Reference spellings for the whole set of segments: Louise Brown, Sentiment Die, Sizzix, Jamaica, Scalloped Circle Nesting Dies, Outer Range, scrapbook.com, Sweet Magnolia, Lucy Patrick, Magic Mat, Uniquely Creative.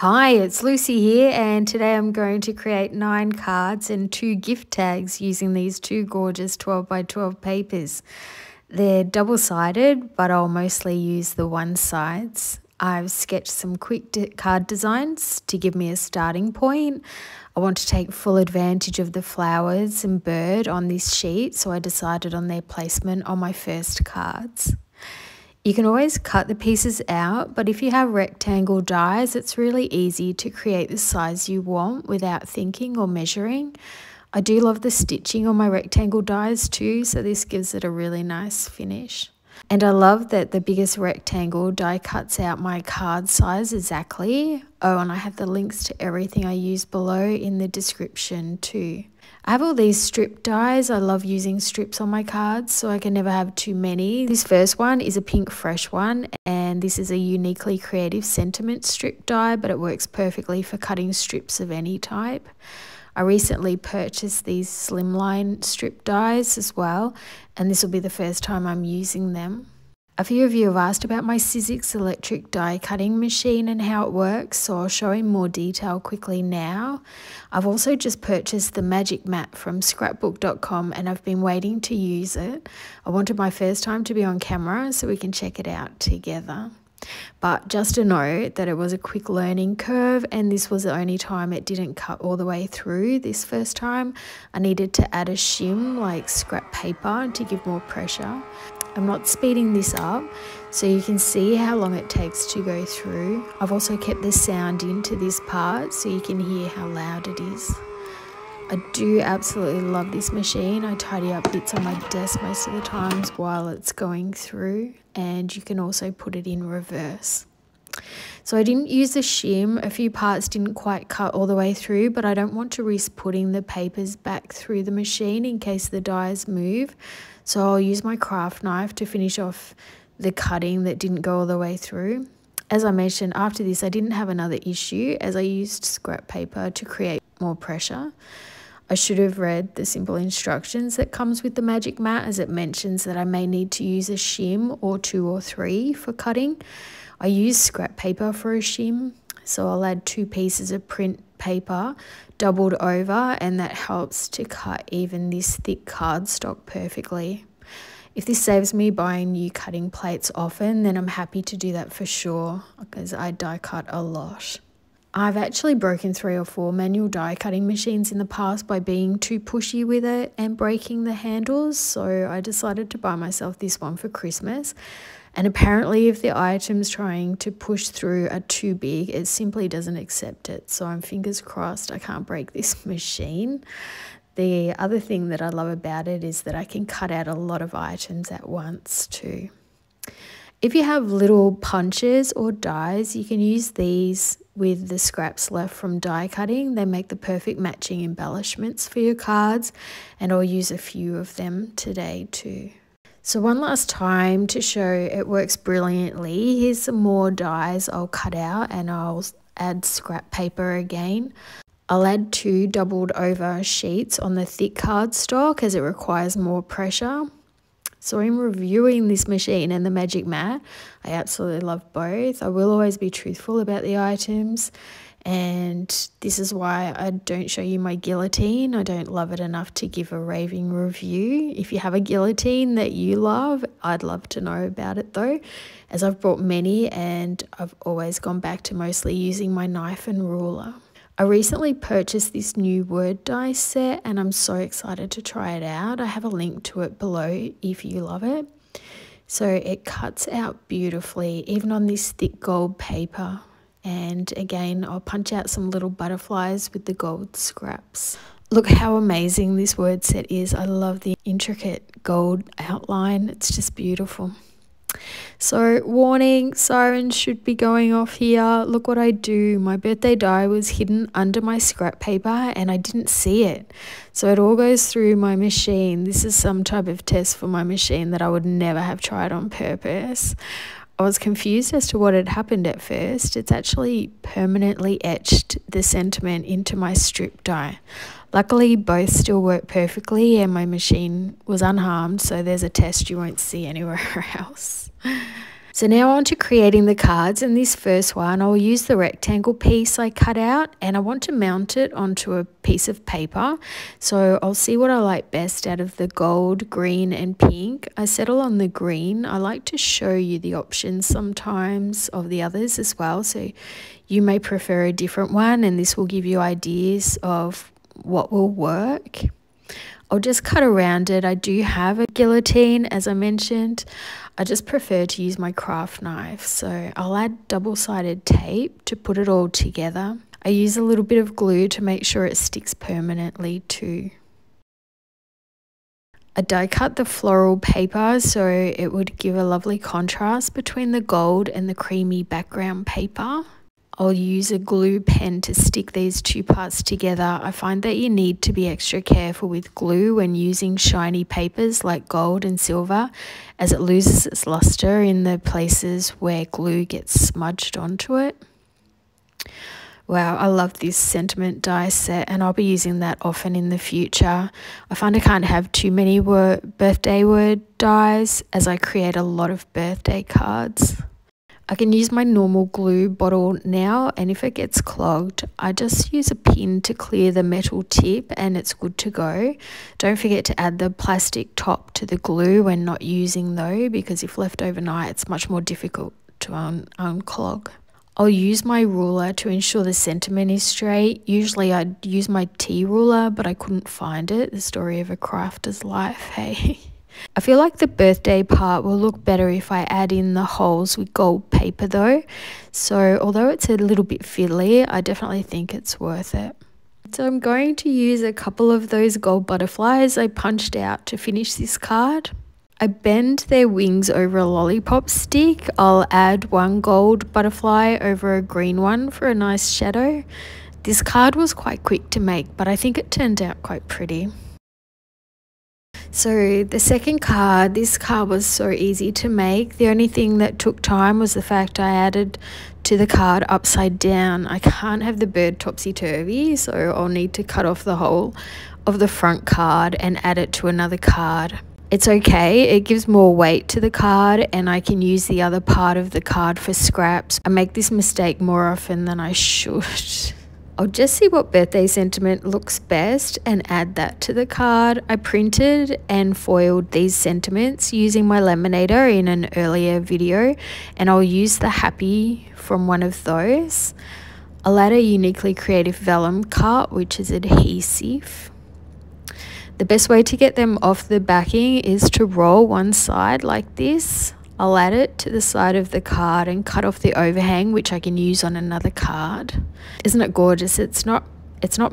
Hi, it's Lucy here, and today I'm going to create 9 cards and 2 gift tags using these 2 gorgeous 12 by 12 papers. They're double-sided, but I'll mostly use the one sides. I've sketched some quick card designs to give me a starting point. I want to take full advantage of the flowers and bird on this sheet, so I decided on their placement on my first cards. You can always cut the pieces out, but if you have rectangle dies, it's really easy to create the size you want without thinking or measuring. I do love the stitching on my rectangle dies too, so this gives it a really nice finish. And I love that the biggest rectangle die cuts out my card size exactly. Oh, and I have the links to everything I use below in the description too. I have all these strip dies. I love using strips on my cards so I can never have too many. This first one is a pink fresh one, and this is a Uniquely Creative sentiment strip die, but it works perfectly for cutting strips of any type. I recently purchased these slimline strip dies as well, and this will be the first time I'm using them. A few of you have asked about my Sizzix electric die cutting machine and how it works, so I'll show in more detail quickly now. I've also just purchased the Magic Mat from scrapbook.com, and I've been waiting to use it. I wanted my first time to be on camera so we can check it out together. But just a note that it was a quick learning curve, and this was the only time it didn't cut all the way through this first time. I needed to add a shim like scrap paper to give more pressure. I'm not speeding this up, so you can see how long it takes to go through. I've also kept the sound into this part so you can hear how loud it is. I do absolutely love this machine. I tidy up bits on my desk most of the times while it's going through, and you can also put it in reverse. So I didn't use a shim. A few parts didn't quite cut all the way through, but I don't want to risk putting the papers back through the machine in case the dies move. So I'll use my craft knife to finish off the cutting that didn't go all the way through. As I mentioned, after this I didn't have another issue as I used scrap paper to create more pressure. I should have read the simple instructions that comes with the Magic Mat, as it mentions that I may need to use a shim or 2 or 3 for cutting. I use scrap paper for a shim, so I'll add 2 pieces of print paper doubled over, and that helps to cut even this thick cardstock perfectly. If this saves me buying new cutting plates often, then I'm happy to do that for sure, because I die cut a lot. I've actually broken 3 or 4 manual die cutting machines in the past by being too pushy with it and breaking the handles, so I decided to buy myself this one for Christmas. And apparently if the items trying to push through are too big, it simply doesn't accept it. So I'm fingers crossed I can't break this machine. The other thing that I love about it is that I can cut out a lot of items at once too. If you have little punches or dies, you can use these with the scraps left from die cutting. They make the perfect matching embellishments for your cards, and I'll use a few of them today too. So one last time to show it works brilliantly, here's some more dies I'll cut out, and I'll add scrap paper again. I'll add 2 doubled over sheets on the thick cardstock as it requires more pressure. So in reviewing this machine and the Magic Mat, I absolutely love both. I will always be truthful about the items, and this is why I don't show you my guillotine. I don't love it enough to give a raving review. If you have a guillotine that you love, I'd love to know about it though, as I've bought many and I've always gone back to mostly using my knife and ruler. I recently purchased this new word die set, and I'm so excited to try it out. I have a link to it below if you love it. So it cuts out beautifully, even on this thick gold paper. And again, I'll punch out some little butterflies with the gold scraps. Look how amazing this word set is. I love the intricate gold outline. It's just beautiful. So warning, sirens should be going off here. Look what I do. My birthday die was hidden under my scrap paper and I didn't see it. So it all goes through my machine. This is some type of test for my machine that I would never have tried on purpose. I was confused as to what had happened at first. It's actually permanently etched the sentiment into my strip die. Luckily, both still work perfectly and my machine was unharmed, so there's a test you won't see anywhere else. So now on to creating the cards. In this first one, I'll use the rectangle piece I cut out, and I want to mount it onto a piece of paper. So I'll see what I like best out of the gold, green and pink. I settle on the green. I like to show you the options sometimes of the others as well, so you may prefer a different one, and this will give you ideas of what will work. I'll just cut around it. I do have a guillotine, as I mentioned. I just prefer to use my craft knife. So I'll add double-sided tape to put it all together. I use a little bit of glue to make sure it sticks permanently too. I die cut the floral paper so it would give a lovely contrast between the gold and the creamy background paper. I'll use a glue pen to stick these two parts together. I find that you need to be extra careful with glue when using shiny papers like gold and silver, as it loses its luster in the places where glue gets smudged onto it. Wow, I love this sentiment die set, and I'll be using that often in the future. I find I can't have too many birthday word dies, as I create a lot of birthday cards. I can use my normal glue bottle now, and if it gets clogged, I just use a pin to clear the metal tip and it's good to go. Don't forget to add the plastic top to the glue when not using though, because if left overnight, it's much more difficult to unclog. I'll use my ruler to ensure the sentiment is straight. Usually I'd use my T ruler, but I couldn't find it. The story of a crafter's life, hey. I feel like the birthday part will look better if I add in the holes with gold paper though. So although it's a little bit fiddly, I definitely think it's worth it. So I'm going to use a couple of those gold butterflies I punched out to finish this card. I bend their wings over a lollipop stick. I'll add one gold butterfly over a green one for a nice shadow. This card was quite quick to make, but I think it turned out quite pretty. So the second card, this card was so easy to make. The only thing that took time was the fact I added to the card upside down. I can't have the bird topsy-turvy, so I'll need to cut off the whole of the front card and add it to another card. It's okay, it gives more weight to the card, and I can use the other part of the card for scraps. I make this mistake more often than I should. I'll just see what birthday sentiment looks best and add that to the card. I printed and foiled these sentiments using my laminator in an earlier video, and I'll use the happy from one of those. I'll add a Uniquely Creative vellum cut, which is adhesive. The best way to get them off the backing is to roll one side like this. I'll add it to the side of the card and cut off the overhang, which I can use on another card. Isn't it gorgeous? It's not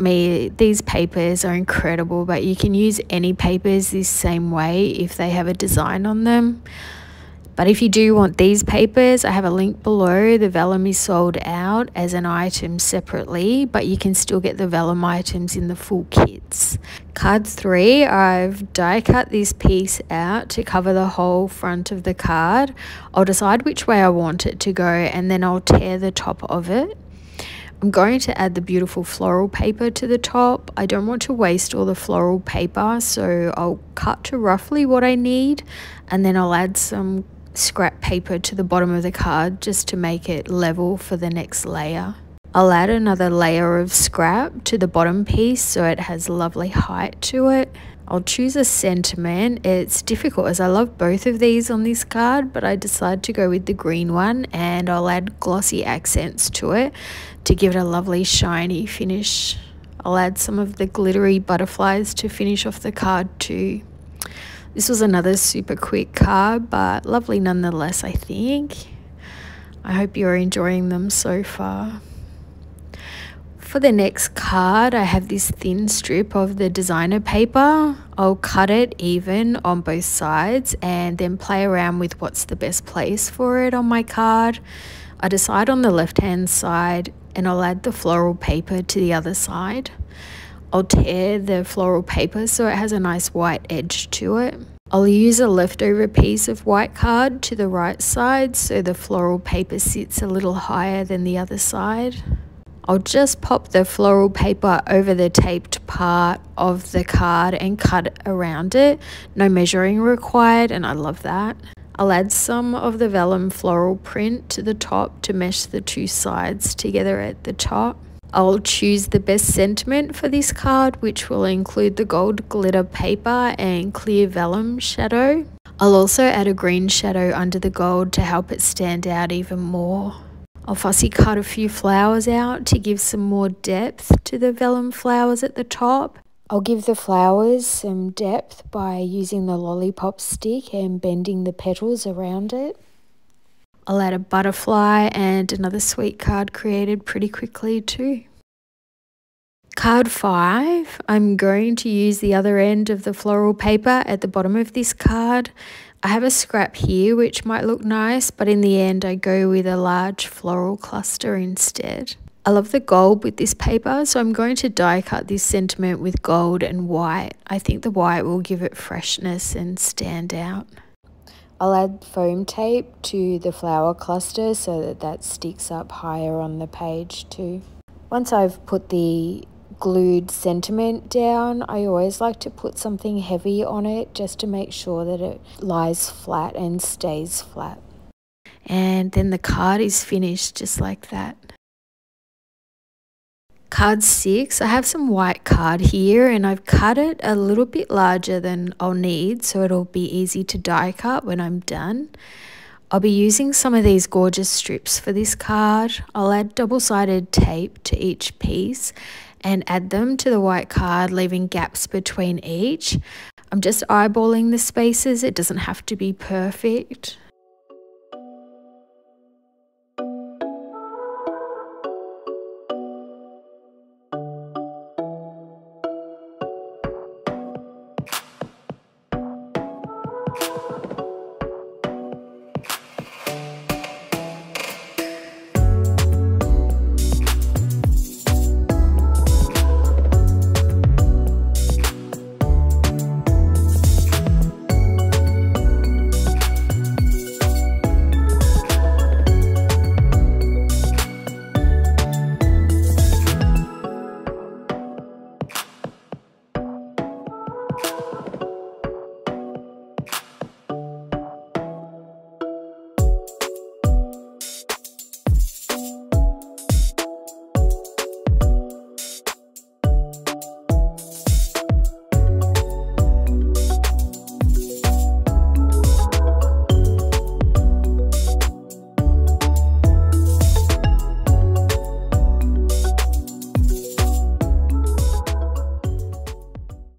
me. These papers are incredible, but you can use any papers this same way if they have a design on them. But if you do want these papers, I have a link below. The vellum is sold out as an item separately, but you can still get the vellum items in the full kits. Card 3, I've die cut this piece out to cover the whole front of the card. I'll decide which way I want it to go, and then I'll tear the top of it. I'm going to add the beautiful floral paper to the top. I don't want to waste all the floral paper, so I'll cut to roughly what I need, and then I'll add some scrap paper to the bottom of the card just to make it level for the next layer. I'll add another layer of scrap to the bottom piece so it has lovely height to it. I'll choose a sentiment. It's difficult as I love both of these on this card, but I decide to go with the green one, and I'll add glossy accents to it to give it a lovely shiny finish. I'll add some of the glittery butterflies to finish off the card too. This was another super quick card, but lovely nonetheless, I think. I hope you're enjoying them so far. For the next card, I have this thin strip of the designer paper. I'll cut it even on both sides and then play around with what's the best place for it on my card. I decide on the left-hand side, and I'll add the floral paper to the other side. I'll tear the floral paper so it has a nice white edge to it. I'll use a leftover piece of white card to the right side so the floral paper sits a little higher than the other side. I'll just pop the floral paper over the taped part of the card and cut around it. No measuring required, and I love that. I'll add some of the vellum floral print to the top to mesh the two sides together at the top. I'll choose the best sentiment for this card, which will include the gold glitter paper and clear vellum shadow. I'll also add a green shadow under the gold to help it stand out even more. I'll fussy cut a few flowers out to give some more depth to the vellum flowers at the top. I'll give the flowers some depth by using the lollipop stick and bending the petals around it. I'll add a butterfly and another sweet card created pretty quickly too. Card 5, I'm going to use the other end of the floral paper at the bottom of this card. I have a scrap here which might look nice, but in the end I go with a large floral cluster instead. I love the gold with this paper, so I'm going to die cut this sentiment with gold and white. I think the white will give it freshness and stand out. I'll add foam tape to the flower cluster so that sticks up higher on the page too. Once I've put the glued sentiment down, I always like to put something heavy on it just to make sure that it lies flat and stays flat. And then the card is finished just like that. Card 6, I have some white card here and I've cut it a little bit larger than I'll need so it'll be easy to die cut when I'm done. I'll be using some of these gorgeous strips for this card. I'll add double-sided tape to each piece and add them to the white card, leaving gaps between each. I'm just eyeballing the spaces, it doesn't have to be perfect.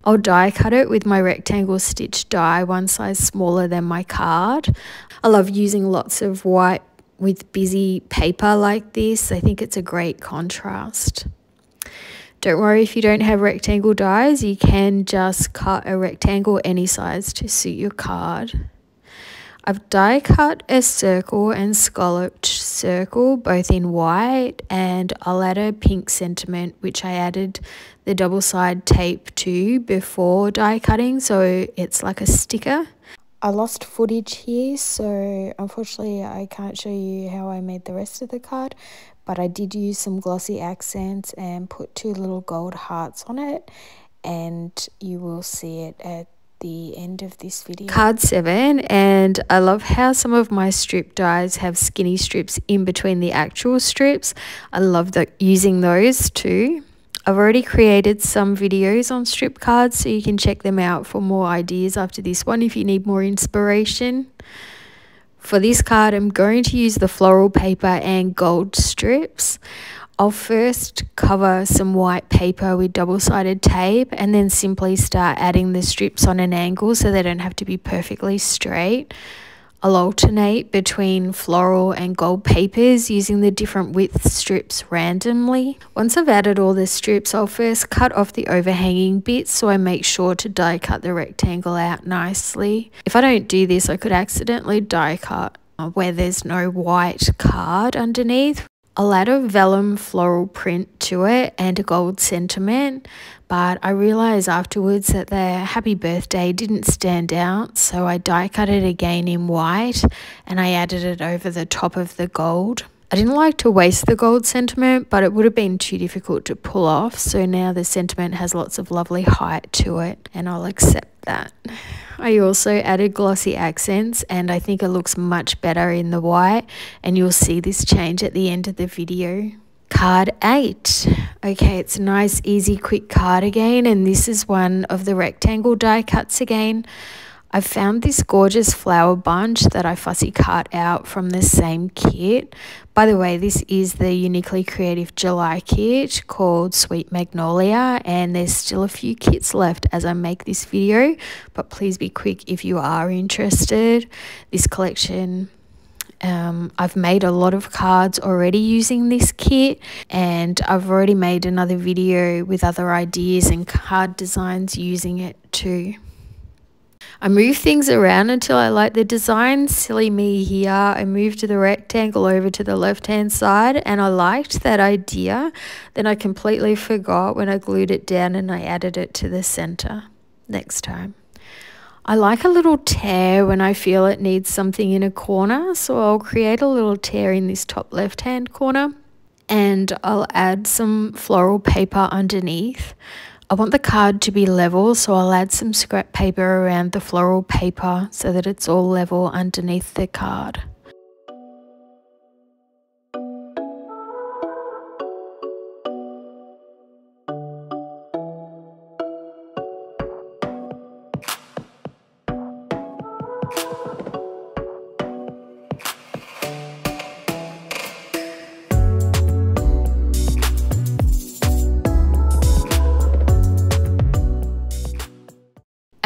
I'll die cut it with my rectangle stitch die one size smaller than my card. I love using lots of white with busy paper like this. I think it's a great contrast. Don't worry if you don't have rectangle dies, you can just cut a rectangle any size to suit your card. I've die cut a circle and scalloped circle both in white, and I'll add a pink sentiment which I added the double side tape to before die cutting, so it's like a sticker. I lost footage here, so unfortunately I can't show you how I made the rest of the card, but I did use some glossy accents and put two little gold hearts on it, and you will see it at the end of this video. Card 7, and I love how some of my strip dies have skinny strips in between the actual strips. I love using those too. I've already created some videos on strip cards, so you can check them out for more ideas after this one if you need more inspiration. For this card, I'm going to use the floral paper and gold strips. I'll first cover some white paper with double-sided tape and then simply start adding the strips on an angle so they don't have to be perfectly straight. I'll alternate between floral and gold papers using the different width strips randomly. Once I've added all the strips, I'll first cut off the overhanging bits so I make sure to die cut the rectangle out nicely. If I don't do this, I could accidentally die cut where there's no white card underneath. I'll add a vellum floral print to it and a gold sentiment, but I realised afterwards that their happy birthday didn't stand out, so I die cut it again in white and I added it over the top of the gold. I didn't like to waste the gold sentiment, but it would have been too difficult to pull off, so now the sentiment has lots of lovely height to it, and I'll accept that. I also added glossy accents, and I think it looks much better in the white, and you'll see this change at the end of the video. Card 8. Okay, it's a nice, easy, quick card again, and this is one of the rectangle die cuts again. I found this gorgeous flower bunch that I fussy cut out from the same kit. By the way, this is the Uniquely Creative July kit called Sweet Magnolia, and there's still a few kits left as I make this video, but please be quick if you are interested. This collection, I've made a lot of cards already using this kit, and I've already made another video with other ideas and card designs using it too. I move things around until I like the design. Silly me here. I moved the rectangle over to the left-hand side and I liked that idea. Then I completely forgot when I glued it down and I added it to the center. Next time. I like a little tear when I feel it needs something in a corner, so I'll create a little tear in this top left-hand corner and I'll add some floral paper underneath. I want the card to be level, so I'll add some scrap paper around the floral paper so that it's all level underneath the card.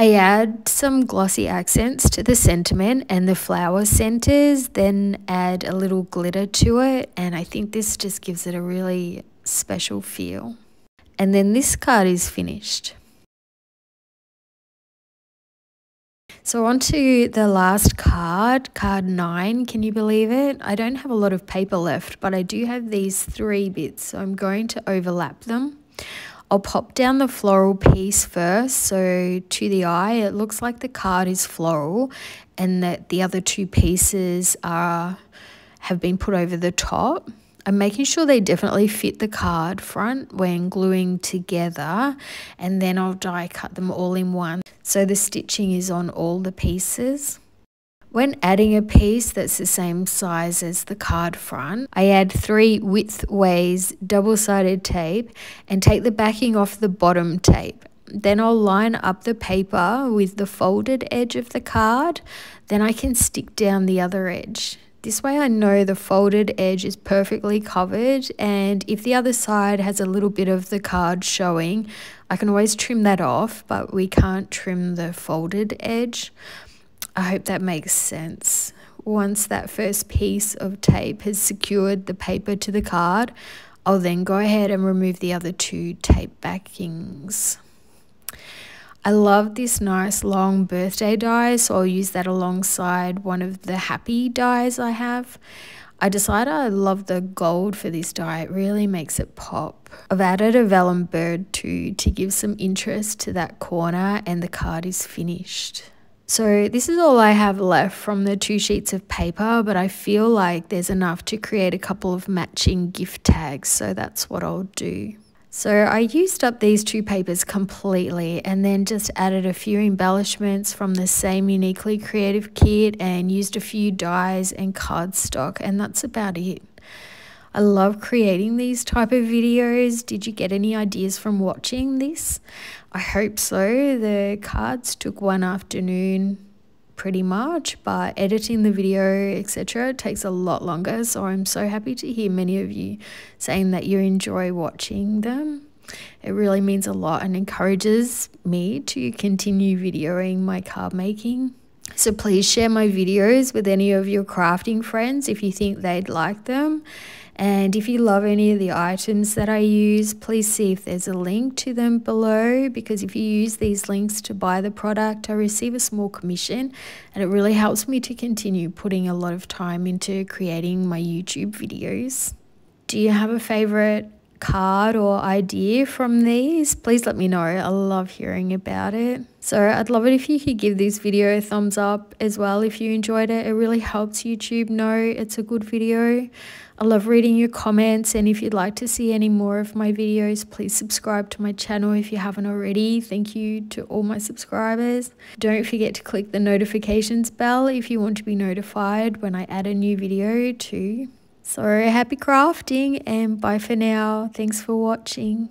I add some glossy accents to the sentiment and the flower centers, then add a little glitter to it, and I think this just gives it a really special feel. And then this card is finished. So on to the last card, card 9, can you believe it? I don't have a lot of paper left, but I do have these 3 bits, so I'm going to overlap them. I'll pop down the floral piece first, so to the eye it looks like the card is floral and that the other 2 pieces have been put over the top. I'm making sure they definitely fit the card front when gluing together, and then I'll die cut them all in one. So the stitching is on all the pieces. When adding a piece that's the same size as the card front, I add 3 width ways double-sided tape and take the backing off the bottom tape. Then I'll line up the paper with the folded edge of the card. Then I can stick down the other edge. This way I know the folded edge is perfectly covered, and if the other side has a little bit of the card showing, I can always trim that off, but we can't trim the folded edge. I hope that makes sense. Once that first piece of tape has secured the paper to the card, I'll then go ahead and remove the other 2 tape backings. I love this nice long birthday die, so I'll use that alongside one of the happy dies I have. I decided I love the gold for this die, it really makes it pop. I've added a vellum bird too to give some interest to that corner, and the card is finished. So this is all I have left from the 2 sheets of paper, but I feel like there's enough to create a couple of matching gift tags, so that's what I'll do. So I used up these 2 papers completely and then just added a few embellishments from the same Uniquely Creative kit and used a few dies and cardstock, and that's about it. I love creating these type of videos. Did you get any ideas from watching this? I hope so. The cards took one afternoon pretty much, but editing the video, etc. takes a lot longer, so I'm so happy to hear many of you saying that you enjoy watching them. It really means a lot and encourages me to continue videoing my card making. So please share my videos with any of your crafting friends if you think they'd like them. And if you love any of the items that I use, please see if there's a link to them below, because if you use these links to buy the product, I receive a small commission and it really helps me to continue putting a lot of time into creating my YouTube videos. Do you have a favorite card or idea from these, please let me know. I love hearing about it. So I'd love it if you could give this video a thumbs up as well if you enjoyed it. It really helps YouTube know it's a good video. I love reading your comments, and if you'd like to see any more of my videos, please subscribe to my channel if you haven't already. Thank you to all my subscribers. Don't forget to click the notifications bell if you want to be notified when I add a new video too. So happy crafting, and bye for now. Thanks for watching.